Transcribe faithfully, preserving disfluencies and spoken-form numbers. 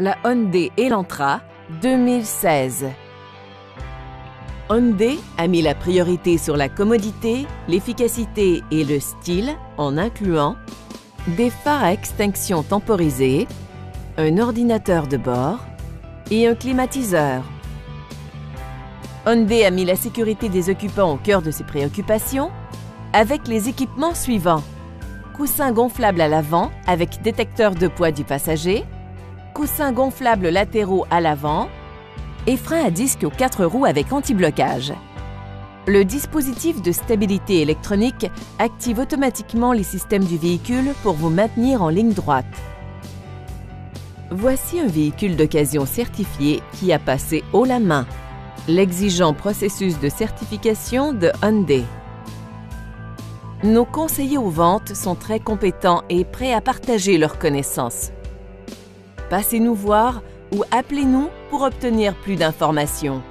la Hyundai Elantra deux mille seize. Hyundai a mis la priorité sur la commodité, l'efficacité et le style en incluant des phares à extinction temporisée, un ordinateur de bord et un climatiseur. Hyundai a mis la sécurité des occupants au cœur de ses préoccupations avec les équipements suivants. Coussin gonflable à l'avant avec détecteur de poids du passager, coussins gonflables latéraux à l'avant et freins à disque aux quatre roues avec anti-blocage. Le dispositif de stabilité électronique active automatiquement les systèmes du véhicule pour vous maintenir en ligne droite. Voici un véhicule d'occasion certifié qui a passé haut la main l'exigeant processus de certification de Hyundai. Nos conseillers aux ventes sont très compétents et prêts à partager leurs connaissances. Passez-nous voir ou appelez-nous pour obtenir plus d'informations.